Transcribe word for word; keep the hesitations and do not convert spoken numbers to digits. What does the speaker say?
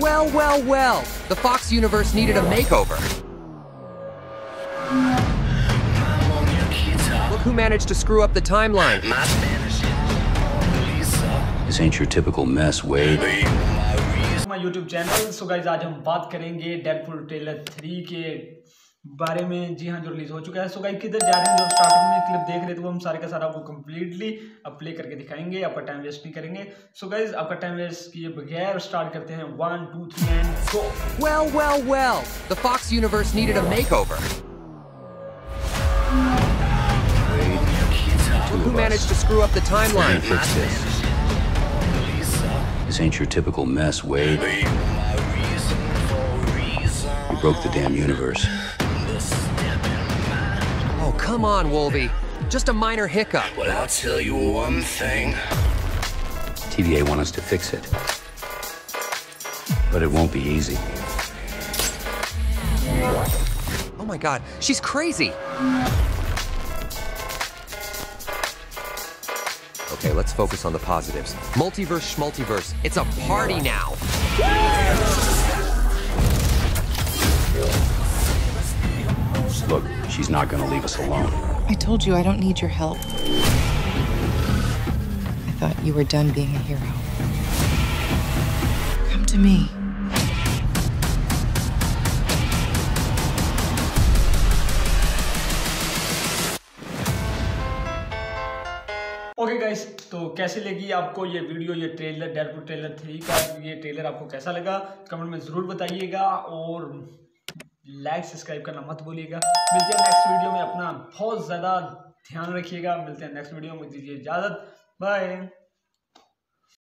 Well, well, well. The Fox universe needed a makeover. Look who managed to screw up the timeline. This ain't your typical mess, Wade. My YouTube channel. So guys, आज हम बात करेंगे Deadpool trailer three के बारे में, जी हाँ, जो release हो चुका है। सो गाइस किधर जा रहे हैं, जो स्टार्टिंग में क्लिप देख रहे थे वो हम सारे का सारा आपको कंप्लीटली अब प्ले करके दिखाएंगे, आपका टाइम वेस्ट नहीं करेंगे। सो गाइस आपका टाइम वेस्ट किए बगैर स्टार्ट करते हैं, one two three and go. Well well well, the fox universe needed a makeover. Who managed to screw up the timeline? This ain't your typical mess, Wade. You broke the damn universe. Oh, come on, Wolvie. Just a minor hiccup. Well, I'll tell you one thing. T V A want us to fix it. But it won't be easy. Oh my God, she's crazy. Okay, let's focus on the positives. Multiverse, schmultiverse. It's a party now. Look, she's not gonna leave us alone. I told you I don't need your help. I thought you were done being a hero. Come to me. Okay guys, तो कैसी लगी आपको ये video, ये trailer Deadpool trailer three का, ये trailer आपको कैसा लगा कमेंट में ज़रूर बताइएगा और लाइक सब्सक्राइब करना मत भूलिएगा। मिलते हैं नेक्स्ट वीडियो में, अपना बहुत ज़्यादा ध्यान रखिएगा। मिलते हैं नेक्स्ट वीडियो में, दीजिए इजाज़त, बाय।